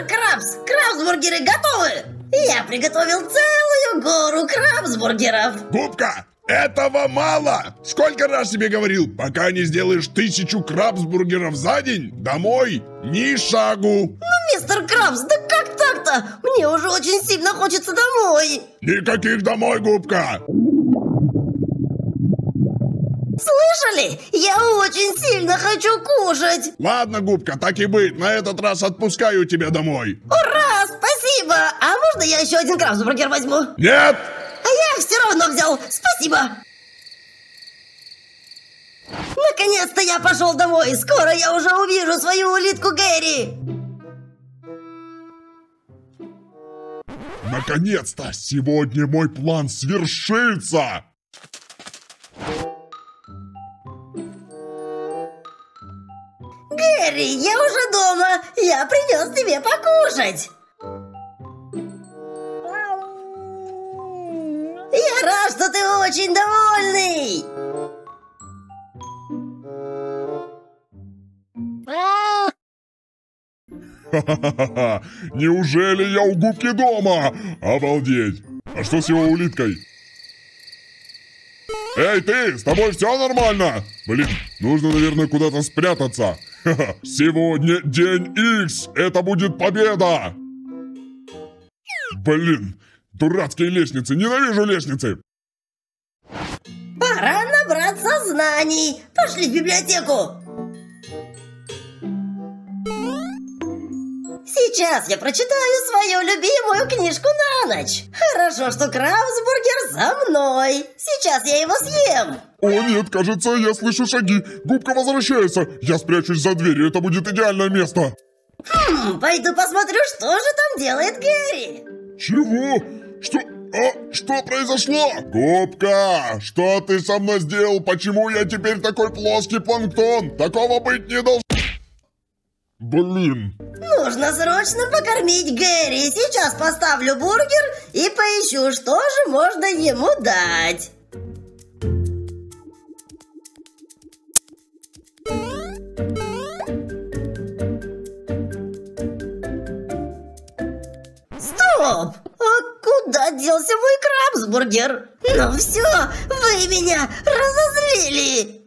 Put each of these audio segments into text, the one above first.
Мистер Крабс, крабсбургеры готовы! Я приготовил целую гору крабсбургеров. Губка, этого мало! Сколько раз тебе говорил, пока не сделаешь 1000 крабсбургеров за день, домой ни шагу. Ну, мистер Крабс, да как так-то? Мне уже очень сильно хочется домой. Никаких домой, Губка. Слышали? Я очень сильно хочу кушать. Ладно, Губка, так и быть. На этот раз отпускаю тебя домой. Ура, спасибо. А можно я еще один крабсбургер возьму? Нет. А я все равно взял. Спасибо. Наконец-то я пошел домой. Скоро я уже увижу свою улитку Гэри. Наконец-то сегодня мой план свершится. Гэри, я уже дома. Я принес тебе покушать. Я рад, что ты очень довольный. Ха-ха-ха-ха. Неужели я у Губки дома? Обалдеть. А что с его улиткой? Эй, ты, с тобой все нормально? Блин, нужно, наверное, куда-то спрятаться. Ха-ха. Сегодня день X, это будет победа. Блин, дурацкие лестницы, ненавижу лестницы. Пора набраться знаний. Пошли в библиотеку. Сейчас я прочитаю свою любимую книжку на ночь. Хорошо, что крабсбургер за мной. Сейчас я его съем. О нет, кажется, я слышу шаги. Губка возвращается. Я спрячусь за дверью, это будет идеальное место. Хм, пойду посмотрю, что же там делает Гэри. Чего? Что? А, что произошло? Губка, что ты со мной сделал? Почему я теперь такой плоский планктон? Такого быть не должно. Блин. Нужно срочно покормить Гэри. Сейчас поставлю бургер и поищу, что же можно ему дать. Стоп! А куда делся мой крабсбургер? Ну все, вы меня разозлили.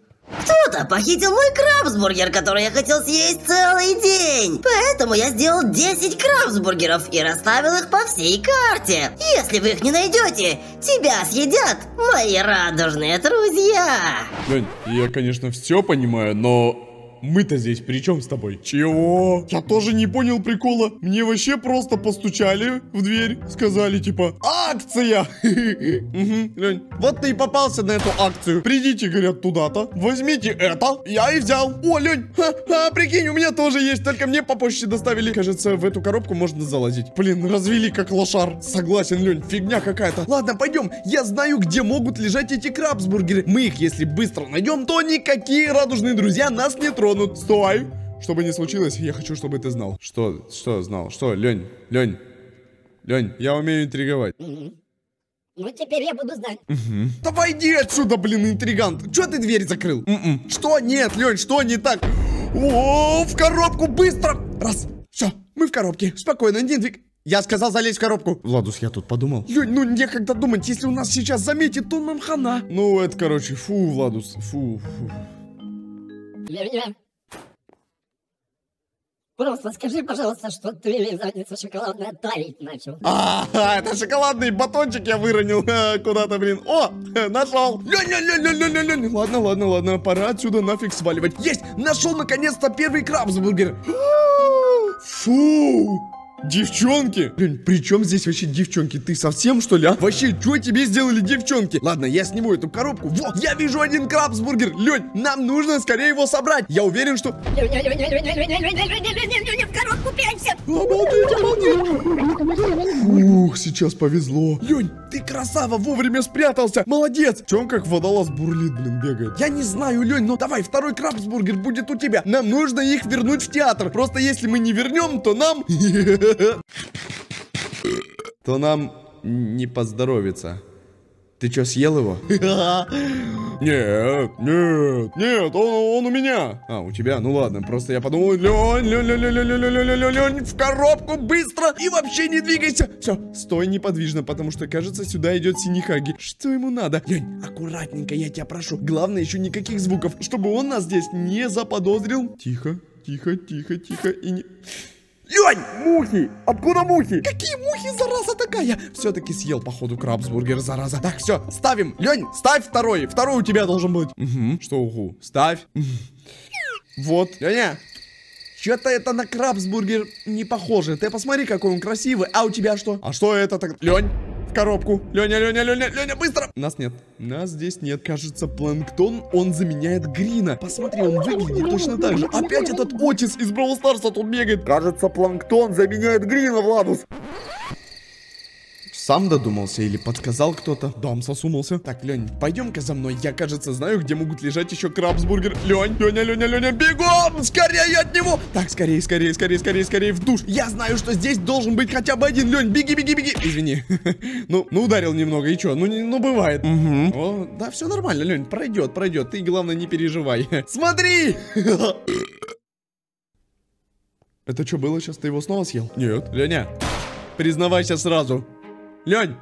Кто-то похитил мой крабсбургер, который я хотел съесть целый день. Поэтому я сделал 10 крабсбургеров и расставил их по всей карте. Если вы их не найдете, тебя съедят мои радужные друзья. Лёнь, я, конечно, все понимаю, но... Мы-то здесь при чем с тобой? Чего? Я тоже не понял прикола. Мне вообще просто постучали в дверь. Сказали типа, акция! Лёнь, вот ты и попался на эту акцию. Придите, говорят, туда-то. Возьмите это. Я и взял. О, Лёнь, прикинь, у меня тоже есть. Только мне попозже доставили. Кажется, в эту коробку можно залазить. Блин, развели как лошар. Согласен, Лёнь, фигня какая-то. Ладно, пойдем. Я знаю, где могут лежать эти крабсбургеры. Мы их, если быстро найдем, то никакие радужные друзья нас не трогают. Стой! Что бы ни случилось, я хочу, чтобы ты знал. Что знал? Что, Лёнь? Лёнь, я умею интриговать. Ну, теперь я буду знать. Давай иди отсюда, блин, интригант. Чё ты дверь закрыл? Что? Нет, Лёнь, что не так? О, в коробку, быстро! Раз, все, мы в коробке. Спокойно, не двигай. Я сказал залезть в коробку. Владус, я тут подумал. Лёнь, ну некогда думать, если у нас сейчас заметит, то нам хана. Ну, это, короче, фу, Владус, фу. Просто скажи, пожалуйста, что ты задницу шоколадную давить начал. А-а-а, это шоколадный батончик я выронил куда-то, блин. О, нашел. Ладно, пора отсюда нафиг сваливать. Есть, нашел наконец-то первый крабсбургер. Фу. Девчонки? Блин, при чем здесь вообще девчонки? Ты совсем, что ли, а? Вообще, что тебе сделали девчонки? Ладно, я сниму эту коробку. Вот, я вижу один крабсбургер. Лёнь, нам нужно скорее его собрать. Я уверен, что... Обалдеть. Ух, сейчас повезло. Лёнь, ты красава, вовремя спрятался. Молодец. Чем как водолаз бурлит, блин, бегает. Я не знаю, Лёнь, но давай, второй крабсбургер будет у тебя. Нам нужно их вернуть в театр. Просто если мы не вернем, то нам... то нам не поздоровится. Ты что, съел его? Нет, нет, нет, он у меня. А, у тебя? Ну ладно, просто я подумал. Лёнь, в коробку, быстро. И вообще не двигайся. Все, стой неподвижно, потому что, кажется, сюда идет Синихаги. Что ему надо? Лёнь, аккуратненько, я тебя прошу. Главное, еще никаких звуков, чтобы он нас здесь не заподозрил. Тихо, тихо, тихо, тихо. И не... Лёнь! Мухи! Откуда мухи? Какие мухи, зараза такая? Все-таки съел, походу, крабсбургер, зараза. Так, все, ставим. Лёнь, ставь второй. Второй у тебя должен быть. Угу. Что угу? Ставь. Вот. Лёня, что-то это на крабсбургер не похоже. Ты посмотри, какой он красивый. А у тебя что? А что это так? Лёнь, в коробку. Лёня, Лёня, Лёня, Лёня, быстро. Нас нет. Нас здесь нет. Кажется, планктон, он заменяет Грина. Посмотри, он выглядит точно так же. Опять этот Отис из Бравл Старса тут бегает. Кажется, планктон заменяет Грина, Владус. Сам додумался или подсказал кто-то? Дом сосумался. Так, Лёнь, пойдем-ка за мной. Я, кажется, знаю, где могут лежать еще крабсбургер. Лёнь, Лёня, Лёня, Лёня, бегом! Скорее от него! Так, скорее, скорее, скорее, скорее, скорее в душ. Я знаю, что здесь должен быть хотя бы один. Лёнь, беги, беги, беги. Извини. Ну ударил немного, и чё? Ну, бывает. О, да, все нормально, Лёнь, пройдет, пройдет. Ты, главное, не переживай. Смотри! Это что было сейчас? Ты его снова съел? Нет. Лёня, признавайся сразу. Лёнь,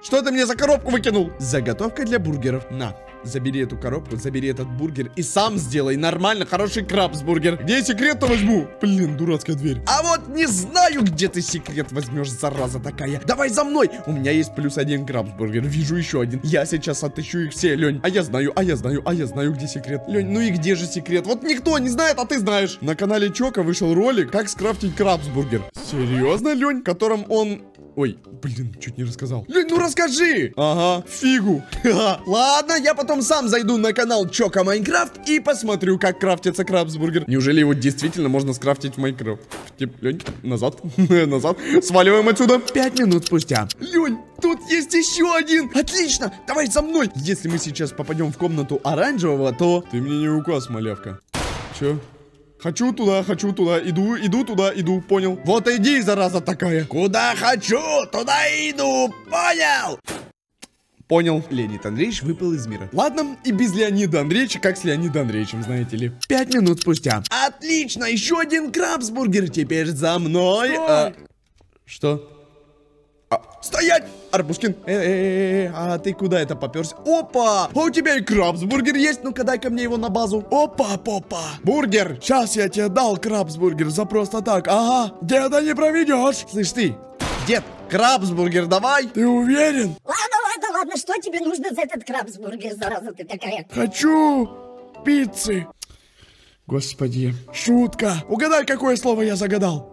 что ты мне за коробку выкинул? Заготовка для бургеров. На, забери эту коробку, забери этот бургер и сам сделай нормально хороший крабсбургер. Где я секрет-то возьму? Блин, дурацкая дверь. А вот не знаю, где ты секрет возьмешь, зараза такая. Давай за мной. У меня есть +1 крабсбургер. Вижу еще один. Я сейчас отыщу их все, Лёнь. А я знаю, а я знаю, а я знаю, где секрет. Лёнь, ну и где же секрет? Вот никто не знает, а ты знаешь. На канале Чока вышел ролик, как скрафтить крабсбургер. Серьезно, Лёнь? Которым он... Ой, блин, чуть не рассказал. Лёнь, ну расскажи! Ага, фигу. Ладно, я потом сам зайду на канал Чока Майнкрафт и посмотрю, как крафтится крабсбургер. Неужели его действительно можно скрафтить в Майнкрафт? Лёнь, назад, назад. Сваливаем отсюда. 5 минут спустя. Лёнь, тут есть еще один. Отлично, давай за мной. Если мы сейчас попадем в комнату оранжевого, то... Ты мне не указ, малявка. Чё? Хочу туда, иду, иду туда, иду, понял? Вот иди, зараза такая. Куда хочу, туда иду, понял? Понял. Леонид Андреевич выпал из мира. Ладно, и без Леонида Андреевича, как с Леонидом Андреевичем, знаете ли. 5 минут спустя. Отлично, еще один крабсбургер, теперь за мной. Что? Стоять! Арбушкин, а ты куда это попёрся? Опа! А у тебя и крабсбургер есть? Ну-ка, дай-ка мне его на базу. Опа, попа! Бургер! Сейчас я тебе дал крабсбургер за просто так. Ага, деда не проведешь. Слышь ты, дед, крабсбургер давай. Ты уверен? Ладно, ладно, ладно, что тебе нужно за этот крабсбургер, зараза ты такая? Хочу пиццы. Господи, шутка. Угадай, какое слово я загадал.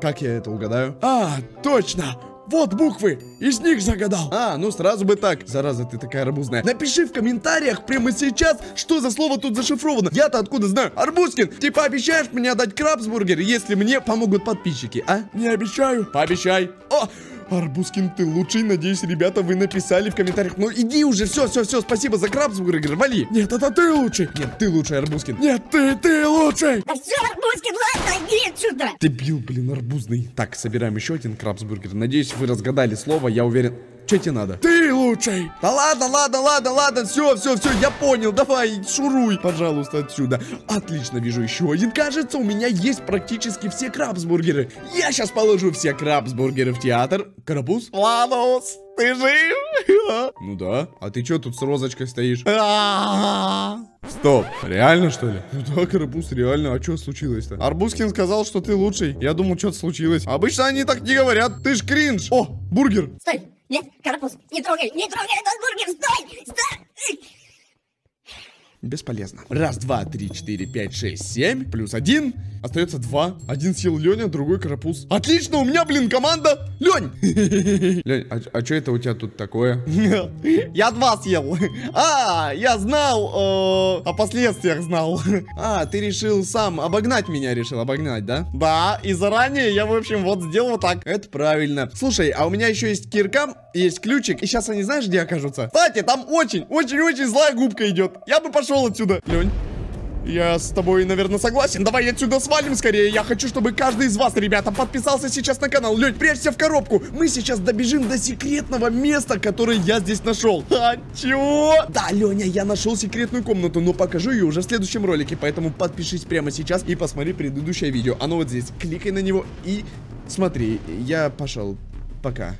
Как я это угадаю? А, точно! Вот буквы, из них загадал. А, ну сразу бы так. Зараза, ты такая арбузная. Напиши в комментариях прямо сейчас, что за слово тут зашифровано. Я-то откуда знаю? Арбузкин, ты пообещаешь мне отдать крабсбургер, если мне помогут подписчики, а? Не обещаю. Пообещай. О! Арбузкин, ты лучший. Надеюсь, ребята, вы написали в комментариях. Ну иди уже, все, все, все, спасибо за крабсбургер, вали. Нет, это ты лучший. Нет, ты лучший, Арбузкин. Нет, ты лучший. Да все, Арбузкин, ладно, иди отсюда. Ты бил, блин, арбузный. Так, собираем еще один крабсбургер. Надеюсь, вы разгадали слово, я уверен. Че тебе надо? Ты лучший. Да ладно, ладно, ладно, ладно, все, все, все, я понял. Давай, шуруй, пожалуйста, отсюда. Отлично, вижу еще один. Кажется, у меня есть практически все крабсбургеры. Я сейчас положу все крабсбургеры в театр. Карапуз? Владус, ты жив? Ну да. А ты че тут с розочкой стоишь? Стоп, реально что ли? Ну да, Карапуз, реально, а что случилось-то? Арбузкин сказал, что ты лучший. Я думал, что-то случилось. Обычно они так не говорят, ты ж кринж. О, бургер. Стой. Нет, Карапуз, не трогай этот бургер, стой, стой! Бесполезно. 1, 2, 3, 4, 5, 6, 7. +1. Остается 2. Один съел Лёня, другой Карапуз. Отлично, у меня, блин, команда. Лёнь! Лёнь, а чё это у тебя тут такое? Я 2 съел. А, я знал о последствиях знал. А, ты решил сам обогнать меня, решил обогнать, да? Да, и заранее я, в общем, вот сделал вот так. Это правильно. Слушай, а у меня еще есть кирка, есть ключик, и сейчас они знаешь, где окажутся? Кстати, там очень, очень, очень злая губка идет. Я бы пошел отсюда. Лёнь, Я с тобой, наверное, согласен. Давай отсюда свалим скорее. Я хочу, чтобы каждый из вас, ребята, подписался сейчас на канал. Лёнь, прячься в коробку. Мы сейчас добежим до секретного места, которое я здесь нашел. А чё? Да, Лёня, я нашел секретную комнату, но покажу ее уже в следующем ролике. Поэтому подпишись прямо сейчас и посмотри предыдущее видео. Оно вот здесь. Кликай на него и смотри. Я пошел. Пока.